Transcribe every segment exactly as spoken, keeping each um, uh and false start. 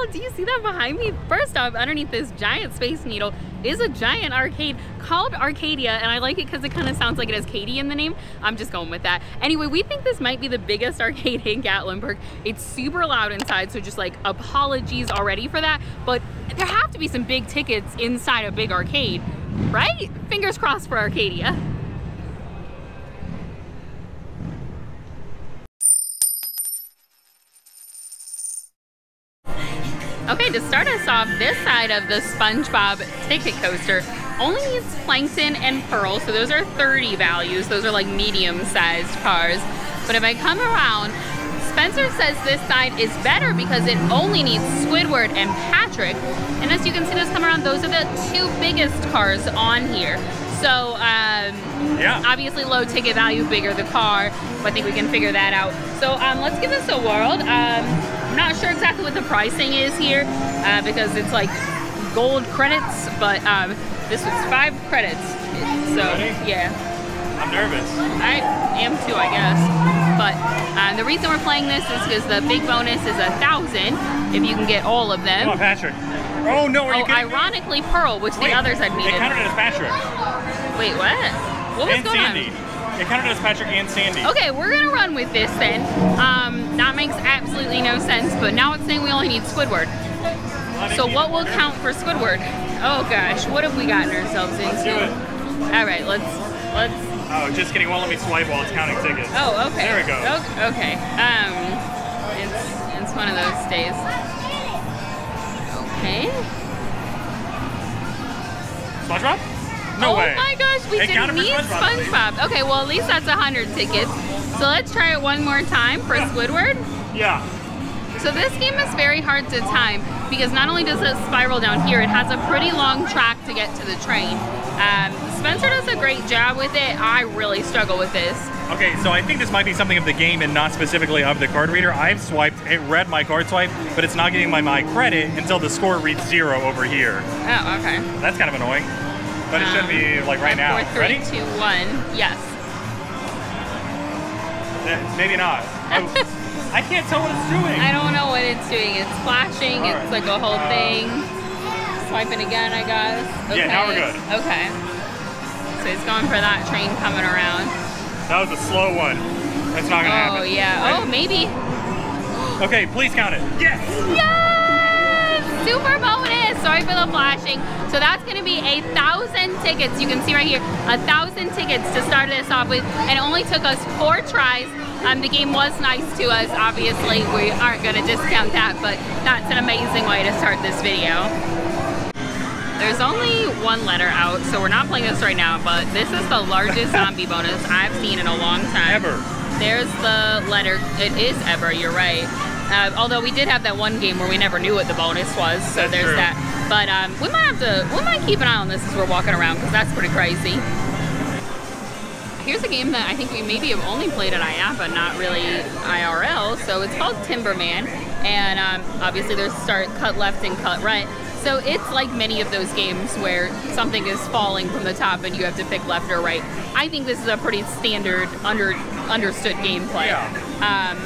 wow, do you see that behind me? First off, underneath this giant Space Needle is a giant arcade called Arcadia, and I like it because it kind of sounds like it has Katie in the name. I'm just going with that. Anyway, we think this might be the biggest arcade in Gatlinburg. It's super loud inside, so just like apologies already for that, but there have to be some big tickets inside a big arcade, right? Fingers crossed for Arcadia. Okay, to start us off, this side of the SpongeBob ticket coaster only needs Plankton and Pearl, so those are thirty values. Those are like medium-sized cars. But if I come around, Spencer says this side is better because it only needs Squidward and Patrick. And as you can see, those come around, those are the two biggest cars on here. So, um, yeah. Obviously low ticket value, bigger the car, but I think we can figure that out. So um, let's give this a whirl. Um, I'm not sure exactly what the pricing is here uh, because it's like gold credits, but um, this was five credits. So, yeah. I'm nervous. I am too, I guess. But um, the reason we're playing this is because the big bonus is a thousand if you can get all of them. Oh, Patrick. Oh, no, are you kidding me? Oh, ironically, Pearl, which the others had needed. They counted as Patrick. Wait, what? What was going on? And Sandy. It counted as Patrick and Sandy. Okay, we're gonna run with this then. Um, that makes absolutely no sense, but now it's saying we only need Squidward. So what will count for Squidward? Oh gosh, what have we gotten ourselves into? Let's do it. All right, let's, let's. Oh, just kidding, won't let me swipe while it's counting tickets. Oh, okay. There we go. Okay, um, it's, it's one of those days. Okay. SpongeBob? No oh way. My gosh, we it didn't need SpongeBob. SpongeBob. Okay, well at least that's one hundred tickets. So let's try it one more time for yeah. Squidward. Yeah. So this game is very hard to time because not only does it spiral down here, it has a pretty long track to get to the train. Um, Spencer does a great job with it. I really struggle with this. Okay, so I think this might be something of the game and not specifically of the card reader. I've swiped, it read my card swipe, but it's not giving my, my credit until the score reads zero over here. Oh, okay. That's kind of annoying. But it should be like right um, now. Four, three, Ready? Two, one. Yes. Maybe not. I, I can't tell what it's doing. I don't know what it's doing. It's flashing. All it's right. like a whole uh, thing. Swiping again, I guess. Okay. Yeah, now we're good. Okay. So it's going for that train coming around. That was a slow one. That's not gonna oh, happen. Oh yeah. Right? Oh maybe. Okay, please count it. Yes. Yes. Super bonus. Sorry for the flashing. So that's gonna be a thousand tickets. You can see right here, a thousand tickets to start this off with, and it only took us four tries. Um, the game was nice to us, obviously. We aren't gonna discount that, but that's an amazing way to start this video. There's only one letter out, so we're not playing this right now, but this is the largest zombie bonus I've seen in a long time. Ever. There's the letter, it is ever, you're right. Uh, although we did have that one game where we never knew what the bonus was, so that's there's true. that. But um, we might have to, we might keep an eye on this as we're walking around because that's pretty crazy. Here's a game that I think we maybe have only played at I A P A, not really I R L. So it's called Timberman, and um, obviously there's start, cut left, and cut right. So it's like many of those games where something is falling from the top and you have to pick left or right. I think this is a pretty standard, under understood gameplay. Yeah. Um,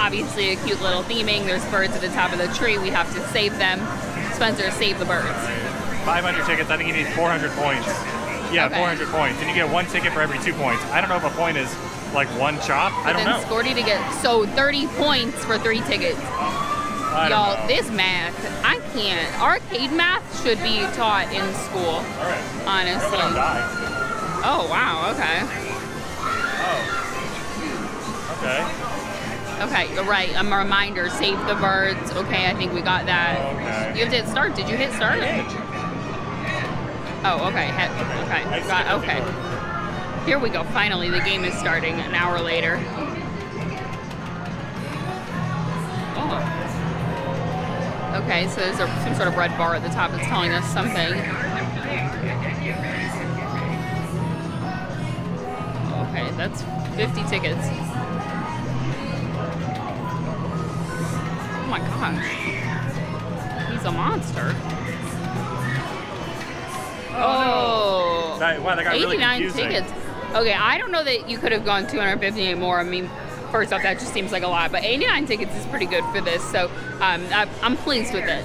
Obviously a cute little theming. There's birds at the top of the tree. We have to save them. Spencer, save the birds. five hundred tickets. I think you need four hundred points. Yeah, okay. four hundred points. And you get one ticket for every two points. I don't know if a point is like one chop. But I don't know. Scorty to get, so thirty points for three tickets. Y'all, this math, I can't. Arcade math should be taught in school. All right. Honestly. Oh, wow. Okay. Oh. Okay. Okay, you're right. Um, a reminder, save the birds. Okay, I think we got that. Okay. You have to hit start. Did you hit start? Oh, okay. Heck, okay. Okay. Got, okay. Here we go. Finally, the game is starting an hour later. Oh. Okay, so there's a, some sort of red bar at the top that's telling us something. Okay, that's fifty tickets. Oh my gosh, he's a monster. Oh, oh no. That, wow, that got eighty-nine really tickets. Okay, I don't know that you could have gone two hundred fifty-eight more. I mean, first off, that just seems like a lot, but eighty-nine tickets is pretty good for this, so um, I, I'm pleased with it.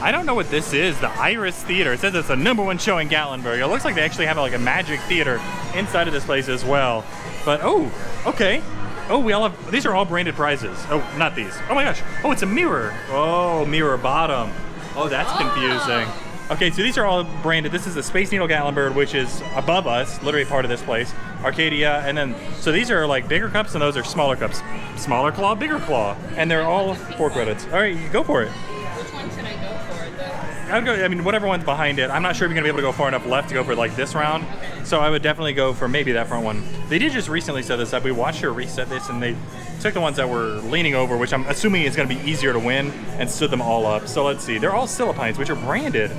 I don't know what this is, the Iris Theater. It says it's the number one show in Gatlinburg. It looks like they actually have like a magic theater inside of this place as well. But oh, okay. Oh, we all have, these are all branded prizes. Oh, not these. Oh my gosh. Oh, it's a mirror. Oh, mirror bottom. Oh, that's oh. confusing. Okay, so these are all branded. This is the Space Needle Gatlinburg, which is above us, literally part of this place. Arcadia, and then, so these are like bigger cups and those are smaller cups. Smaller claw, bigger claw. And they're all four credits. All right, you go for it. Which one should I go for though? I'd go, I mean, whatever one's behind it. I'm not sure if you're gonna be able to go far enough left to go for like this round. Okay. So I would definitely go for maybe that front one. They did just recently set this up. We watched her reset this and they took the ones that were leaning over, which I'm assuming is gonna be easier to win, and stood them all up. So let's see, they're all Silipints, which are branded.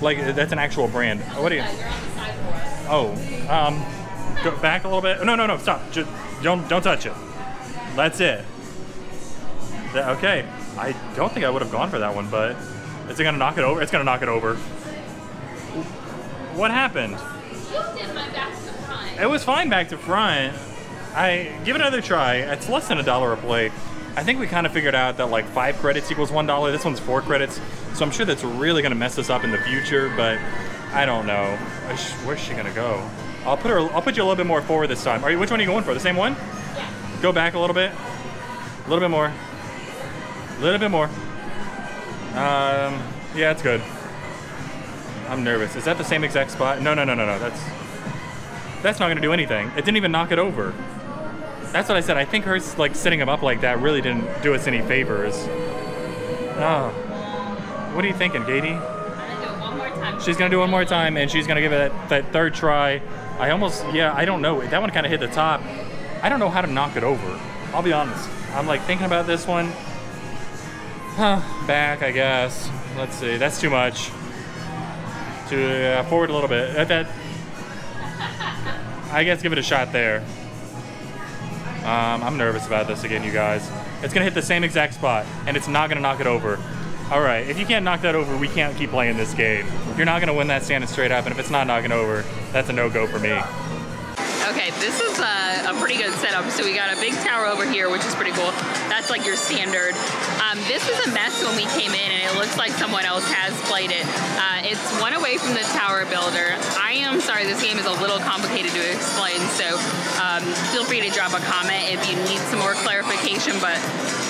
Like, that's an actual brand. Oh, what are you? Oh, um, go back a little bit. No, no, no, stop. Just don't, don't touch it. That's it. That, okay, I don't think I would have gone for that one, but is it gonna knock it over? It's gonna knock it over. What happened? You did my back to front. It was fine back to front. I give it another try. It's less than a dollar a play. I think we kind of figured out that like five credits equals one dollar. This one's four credits, so I'm sure that's really gonna mess us up in the future. But I don't know. Where's she gonna go? I'll put her. I'll put you a little bit more forward this time. Are you? Which one are you going for? The same one? Yeah. Go back a little bit. A little bit more. A little bit more. Um. Yeah, it's good. I'm nervous. Is that the same exact spot? No, no, no, no, no. That's that's not gonna do anything. It didn't even knock it over. That's what I said. I think her like setting them up like that really didn't do us any favors. Oh. What are you thinking, Katie? I'm gonna do it one more time. She's gonna do one more time, and she's gonna give it that, that third try. I almost, yeah, I don't know. That one kind of hit the top. I don't know how to knock it over. I'll be honest. I'm like thinking about this one. Huh, back, I guess. Let's see. That's too much. To uh, forward a little bit. At that. I guess give it a shot there. Um, I'm nervous about this again, you guys. It's gonna hit the same exact spot, and it's not gonna knock it over. All right, if you can't knock that over, we can't keep playing this game. You're not gonna win that standing straight up, and if it's not knocking over, that's a no-go for me. Okay, this is a, a pretty good setup. So we got a big tower over here, which is pretty cool. That's like your standard. Um, this was a mess when we came in, and it looks like someone else has played it. Uh, it's one away from the tower builder. I am sorry, this game is a little complicated to explain, so um, feel free to drop a comment if you need some more clarification, but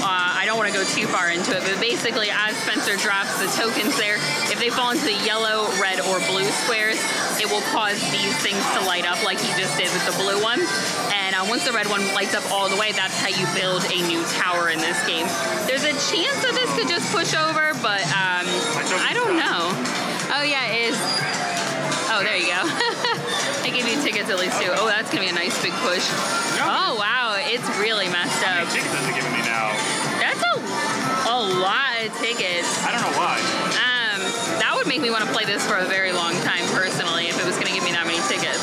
uh, I don't want to go too far into it. But basically, as Spencer drops the tokens there, if they fall into the yellow, red, or blue squares, it will cause these things to light up like he just did with the blue one. And uh, once the red one lights up all the way, that's how you build a new tower in this game. There's a chance that this could just push over, but um, I don't know. Oh yeah, it is. Oh, there you go. I gave you tickets at least too. Oh, that's gonna be a nice big push. Oh wow, it's really messed up. How many tickets is it giving me now? That's a, a lot of tickets. I don't know why. Um, that would make me want to play this for a very long time personally if it was gonna give me that many tickets.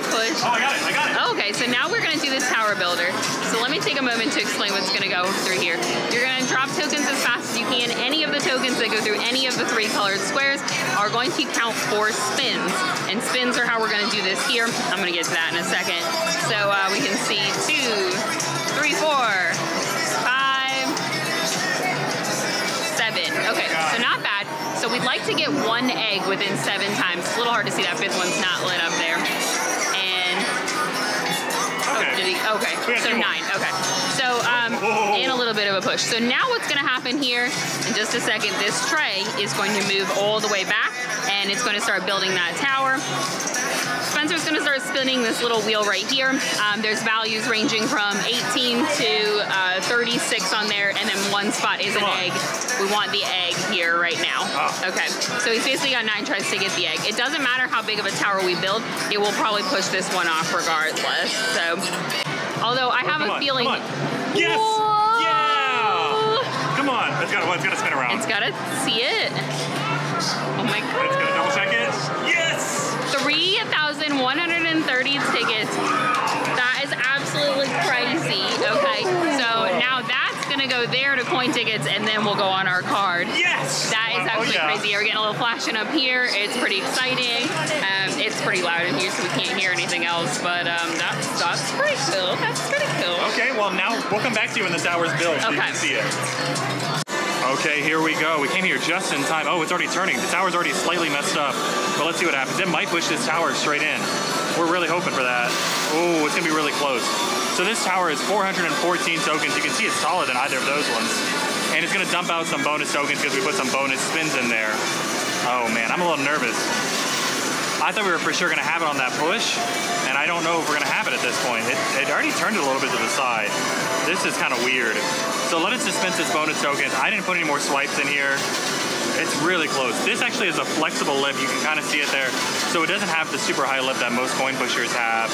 Push. Oh, I got it, I got it. Oh, okay, so now we're gonna do the tower builder. So let me take a moment to explain what's gonna go through here. You're gonna drop tokens as fast as you can. Any of the tokens that go through any of the three colored squares are going to count for spins. And spins are how we're gonna do this here. I'm gonna get to that in a second. So uh, we can see two, three, four, five, seven. Okay, so not bad. So we'd like to get one egg within seven times. It's a little hard to see, that fifth one's not lit up there. Okay, so nine, okay. So, um, and a little bit of a push. So now what's gonna happen here, in just a second, this tray is going to move all the way back, and it's gonna start building that tower. Spencer's gonna start spinning this little wheel right here. Um, there's values ranging from eighteen to uh, thirty-six on there, and then one spot is an egg. We want the egg here right now. Oh. Okay, so he's basically got nine tries to get the egg. It doesn't matter how big of a tower we build, it will probably push this one off regardless, so. Although I have oh, a on, feeling. Come on. Yes! Whoa! Yeah! Come on, it's gotta, it's gotta spin around. It's gotta see it. Oh my God. It's gonna double check it. Yes! three thousand one hundred thirty tickets. That is absolutely crazy. Okay, so now that's gonna go there to coin tickets and then we'll go on our card. Yes! That is is actually oh, yeah. crazy. We're getting a little flashing up here. It's pretty exciting. Um, it's pretty loud in here, so we can't hear anything else. But um, that's that's pretty cool. That's pretty cool. Okay, well now we'll come back to you when the tower's built so okay. you can see it. Okay, here we go. We came here just in time. Oh, it's already turning. The tower's already slightly messed up. But let's see what happens. It might push this tower straight in. We're really hoping for that. Oh, it's gonna be really close. So this tower is four hundred fourteen tokens. You can see it's taller than either of those ones. And it's gonna dump out some bonus tokens because we put some bonus spins in there. Oh man, I'm a little nervous. I thought we were for sure gonna have it on that push, and I don't know if we're gonna have it at this point. It, it already turned a little bit to the side. This is kind of weird. So let us dispense this bonus token. I didn't put any more swipes in here. It's really close. This actually is a flexible lip. You can kind of see it there. So it doesn't have the super high lip that most coin pushers have.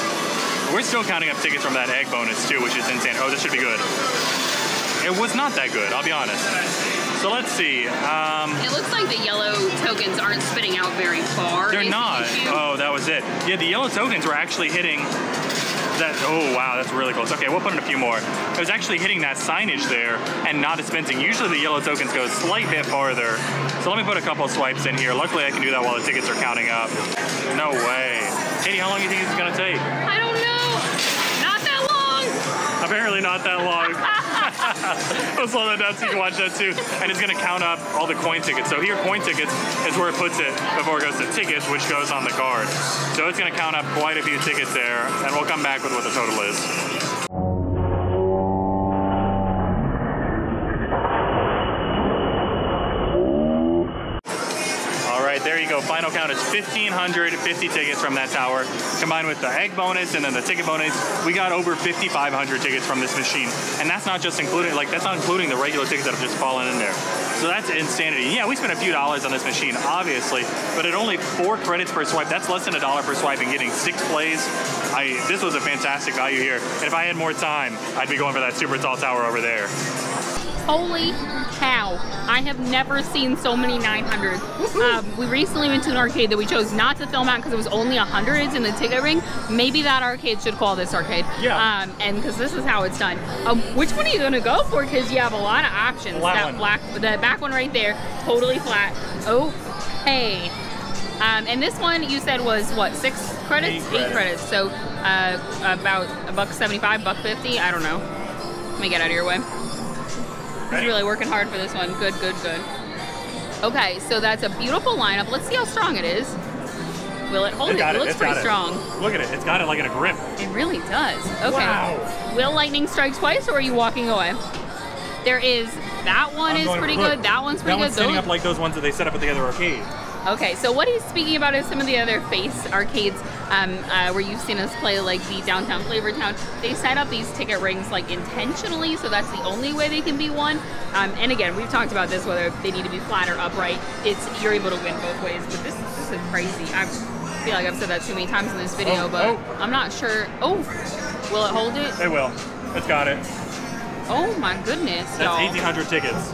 We're still counting up tickets from that egg bonus too, which is insane. Oh, this should be good. It was not that good, I'll be honest. So let's see. Um, it looks like the yellow tokens aren't spitting out very far. They're not. Oh, that was it. Yeah, the yellow tokens were actually hitting that, oh wow, that's really close. Okay, we'll put in a few more. It was actually hitting that signage there and not dispensing. Usually the yellow tokens go a slight bit farther. So let me put a couple swipes in here. Luckily I can do that while the tickets are counting up. No way. Katie, how long do you think this is gonna take? I don't know. Not that long. Apparently not that long. We'll slow that down so you can watch that too. And it's gonna count up all the coin tickets. So here, coin tickets is where it puts it before it goes to tickets, which goes on the card. So it's gonna count up quite a few tickets there, and we'll come back with what the total is. All right, there you go. Final count is fifteen fifty tickets from that tower. Combined with the egg bonus and then the ticket bonus, we got over fifty-five hundred tickets from this machine. And that's not just including, like, that's not including the regular tickets that have just fallen in there. So that's insanity. Yeah, we spent a few dollars on this machine, obviously, but at only four credits per swipe, that's less than a dollar per swipe and getting six plays. I, this was a fantastic value here. And if I had more time, I'd be going for that super tall tower over there. Holy cow, I have never seen so many nine hundreds. Um, we recently went to an arcade that we chose not to film at because it was only hundreds in the ticket ring. Maybe that arcade should call this arcade. Yeah. Um, and because this is how it's done. Um, which one are you gonna go for? Because you have a lot of options. Black that one. black, the back one right there, totally flat. Oh, hey. Um, and this one you said was what, six credits? Eight credits. Eight credits. So uh, about a buck seventy-five, buck fifty. I don't know. Let me get out of your way. He's really working hard for this one. Good, good, good. Okay, so that's a beautiful lineup. Let's see how strong it is. Will it hold it? It looks pretty strong. Look at it. It's got it like in a grip. It really does. Okay. Wow. Will lightning strike twice, or are you walking away? There is. That one is pretty good. That one's pretty good. That one's setting up like those ones that they set up at the other arcade. Okay, so what he's speaking about is some of the other face arcades um, uh, where you've seen us play, like the Downtown Flavortown. They set up these ticket rings like intentionally, so that's the only way they can be won. Um, and again, we've talked about this, whether they need to be flat or upright. It's, you're able to win both ways, but this, this is crazy. I feel like I've said that too many times in this video, oh, but oh. I'm not sure. Oh, will it hold it? It will. It's got it. Oh my goodness, y'all. That's eighteen hundred tickets.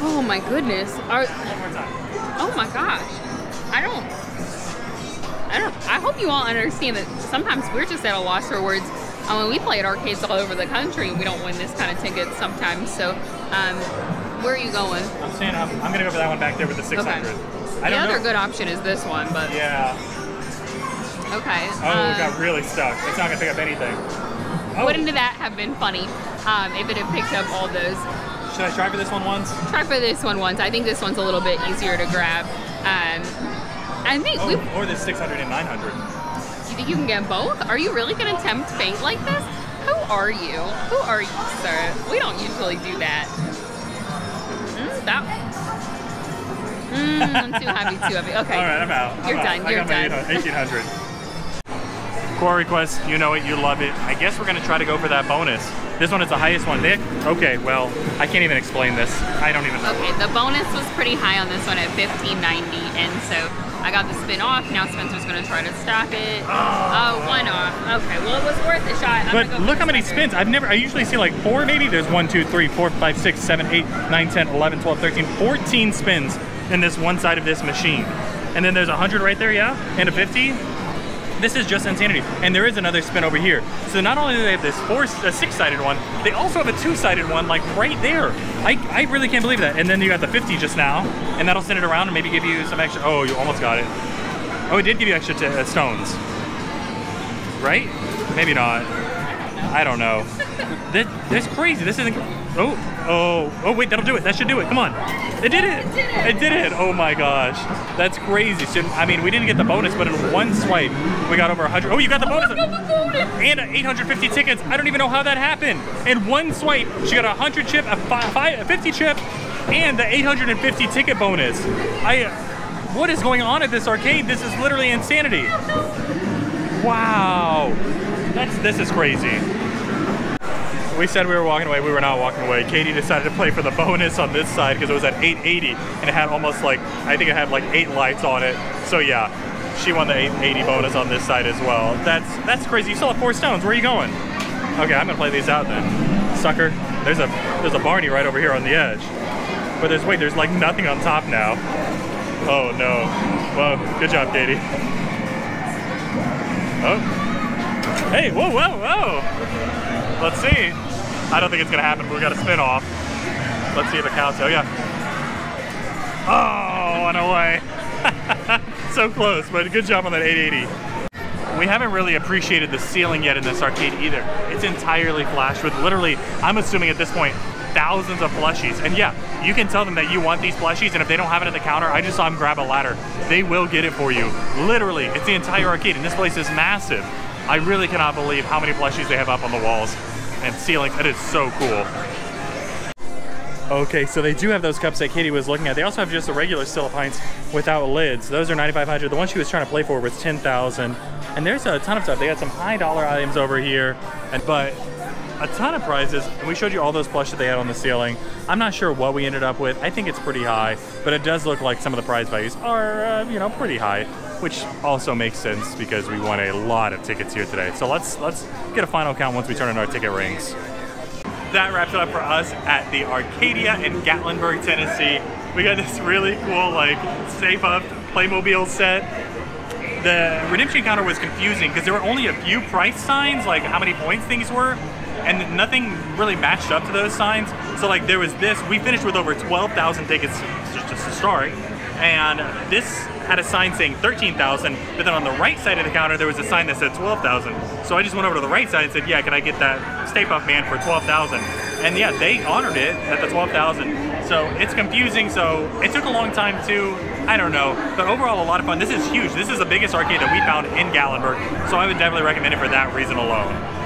Oh my goodness. Are, One more time. Oh my gosh. I don't, I don't, I hope you all understand that sometimes we're just at a loss for words. I mean, we play at arcades all over the country and we don't win this kind of ticket sometimes. So, um, where are you going? I'm saying I'm, I'm going to go for that one back there with the six hundred. Okay. I don't the other know. good option is this one, but. Yeah. Okay. Oh, um, it got really stuck. It's not going to pick up anything. Oh. Wouldn't that have been funny um, if it had picked up all those? Should I try for this one once? Try for this one once. I think this one's a little bit easier to grab. Um, I think oh, we, or the six hundred and nine hundred. You think you can get both? Are you really going to tempt fate like this? Who are you? Who are you, sir? We don't usually do that. Mm, that mm, I'm too happy, too heavy. Okay. All right, I'm out. I'm You're out. done. I You're got done. My eighteen hundred. Core request, you know it, you love it. I guess we're going to try to go for that bonus. This one is the highest one. They, okay, well, I can't even explain this. I don't even know. Okay, the bonus was pretty high on this one at fifteen ninety, and so I got the spin off. Now Spencer's gonna try to stop it. Oh, oh one off. Okay, well, it was worth a shot. I'm but go look how many spins. I've never, I usually see like four maybe. There's one, two, three, four, five, six, seven, eight, nine, ten, eleven, twelve, thirteen, fourteen spins in this one side of this machine. And then there's a hundred right there, yeah? And a fifty? This is just insanity. And there is another spin over here. So not only do they have this four, a six-sided one, they also have a two-sided one, like right there. I, I really can't believe that. And then you got the fifty just now, and that'll send it around and maybe give you some extra. Oh, you almost got it. Oh, it did give you extra t uh, stones. Right? Maybe not. I don't know. This, that's crazy. This isn't. Oh, oh, oh, wait, that'll do it. That should do it. Come on. It did it. It did it. Oh my gosh. That's crazy. So, I mean, we didn't get the bonus, but in one swipe, we got over one hundred. Oh, you got the bonus. Oh, I got the bonus. And eight hundred fifty tickets. I don't even know how that happened. In one swipe, she got a one hundred chip, a, five, a fifty chip, and the eight hundred fifty ticket bonus. I. What is going on at this arcade? This is literally insanity. Wow. That's, this is crazy. We said we were walking away, we were not walking away. Katie decided to play for the bonus on this side because it was at eight eighty and it had almost like, I think it had like eight lights on it. So yeah, she won the eight eighty bonus on this side as well. That's that's crazy. You still have four stones, where are you going? Okay, I'm gonna play these out then. Sucker, there's a there's a Barney right over here on the edge. But there's, wait, there's like nothing on top now. Oh no, whoa, good job Katie. Oh, hey, whoa, whoa, whoa. Let's see. I don't think it's gonna happen, but we got a spin off. Let's see if it counts. Oh yeah. Oh, and away. So close, but good job on that eight eighty. We haven't really appreciated the ceiling yet in this arcade either. It's entirely flash with literally, I'm assuming at this point, thousands of plushies. And yeah, you can tell them that you want these plushies, and if they don't have it at the counter, I just saw them grab a ladder. They will get it for you. Literally, it's the entire arcade, and this place is massive. I really cannot believe how many plushies they have up on the walls and ceilings. It is so cool. Okay, so they do have those cups that Katie was looking at. They also have just the regular Silipints without lids. Those are ninety-five hundred. The one she was trying to play for was ten thousand. And there's a ton of stuff. They got some high dollar items over here, and but a ton of prizes, and we showed you all those plush that they had on the ceiling. I'm not sure what we ended up with. I think it's pretty high, but it does look like some of the prize values are, uh, you know, pretty high, which also makes sense because we won a lot of tickets here today. So let's let's get a final count once we turn in our ticket rings. That wraps it up for us at the Arcadia in Gatlinburg, Tennessee. We got this really cool, like, Stay Puft Playmobil set. The redemption counter was confusing because there were only a few price signs, like how many points things were, and nothing really matched up to those signs. So like there was this, we finished with over twelve thousand tickets just to start, and this had a sign saying thirteen thousand, but then on the right side of the counter, there was a sign that said twelve thousand. So I just went over to the right side and said, yeah, can I get that Stay Puft Man for twelve thousand? And yeah, they honored it at the twelve thousand. So it's confusing, so it took a long time too. I don't know, but overall a lot of fun. This is huge. This is the biggest arcade that we found in Gatlinburg. So I would definitely recommend it for that reason alone.